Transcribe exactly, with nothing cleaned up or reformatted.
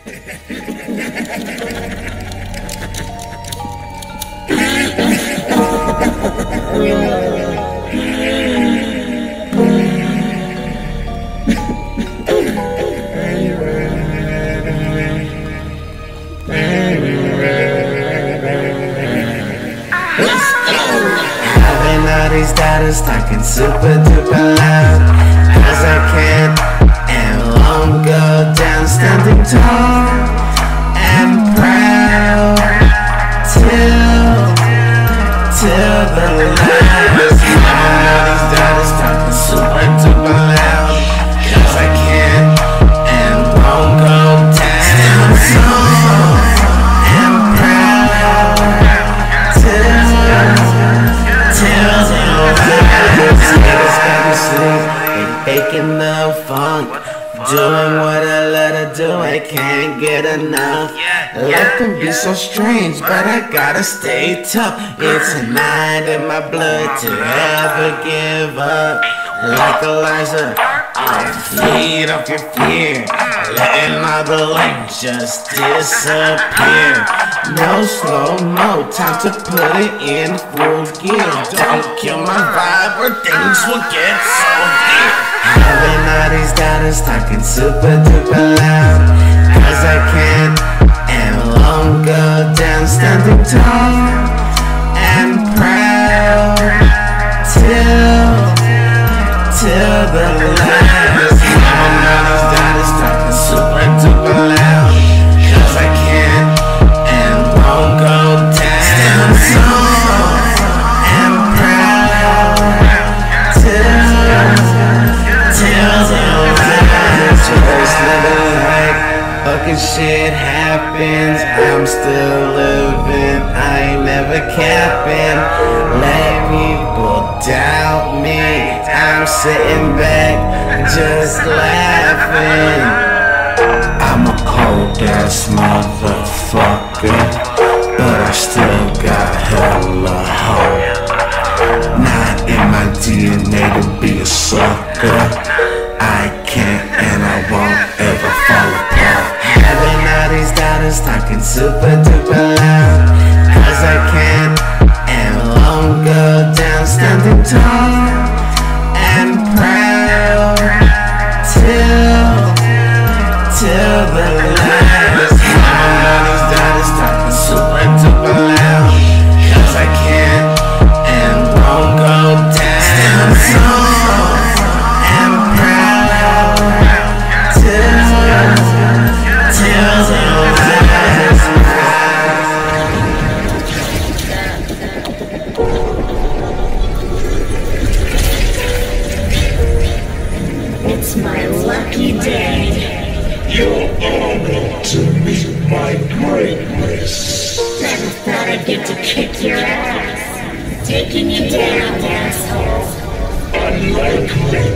Having all these dollars, talking super duper loud as I can, and won't go down, standing tall and proud till, till the light. Making the funk, doing what I let her do, I can't get enough. Life can be so strange, but I gotta stay tough. It's a night in my blood to ever give up. Like Eliza, I'll feed off your fear, letting my belief just disappear. No slow-mo, time to put it in full gear. Don't kill my vibe or things will get so dear. Having all these dollars, talking super duper loud as I can, and won't go down, standing tall and proud till, till the light is gone. Having all these dollars, talking super duper loud as I can, and won't go down, standing tall and proud till, just living like fucking shit happens. I'm still living, I ain't never capping. Let people doubt me, I'm sitting back just laughing. I'm a cold ass motherfucker, but I still got hella hope. Not in my D N A to be a sucker. Talking super duper loud as I can, and won't go down, standing tall and proud till, till the light is gone. All these dollars, talking super duper loud as I can, and won't go down, standing tall and proud till, till the it's my lucky day. You're honored to meet my greatness. Never thought I'd get to kick your ass. Taking you down, asshole. Unlikely.